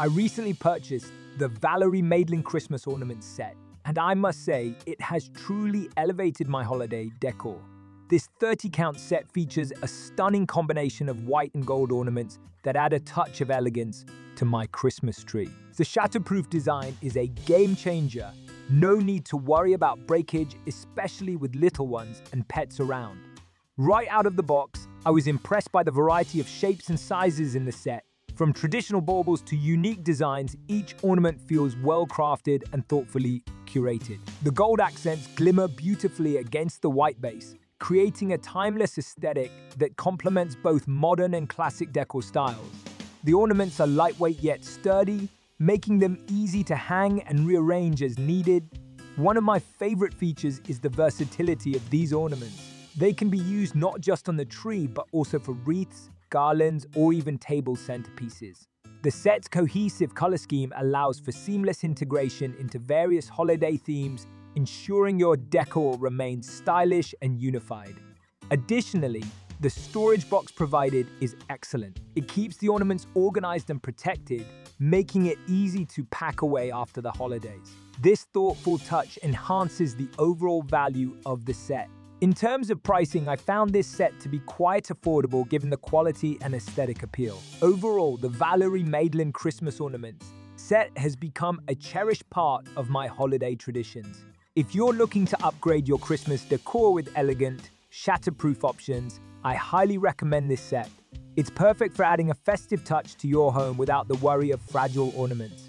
I recently purchased the Valery Madelyn Christmas ornament set, and I must say it has truly elevated my holiday decor. This 30-count set features a stunning combination of white and gold ornaments that add a touch of elegance to my Christmas tree. The shatterproof design is a game changer. No need to worry about breakage, especially with little ones and pets around. Right out of the box, I was impressed by the variety of shapes and sizes in the set. From traditional baubles to unique designs, each ornament feels well-crafted and thoughtfully curated. The gold accents glimmer beautifully against the white base, creating a timeless aesthetic that complements both modern and classic decor styles. The ornaments are lightweight yet sturdy, making them easy to hang and rearrange as needed. One of my favorite features is the versatility of these ornaments. They can be used not just on the tree, but also for wreaths, garlands, or even table centerpieces. The set's cohesive color scheme allows for seamless integration into various holiday themes, ensuring your decor remains stylish and unified. Additionally, the storage box provided is excellent. It keeps the ornaments organized and protected, making it easy to pack away after the holidays. This thoughtful touch enhances the overall value of the set. In terms of pricing, I found this set to be quite affordable given the quality and aesthetic appeal. Overall, the Valery Madelyn Christmas ornaments set has become a cherished part of my holiday traditions. If you're looking to upgrade your Christmas decor with elegant, shatterproof options, I highly recommend this set. It's perfect for adding a festive touch to your home without the worry of fragile ornaments.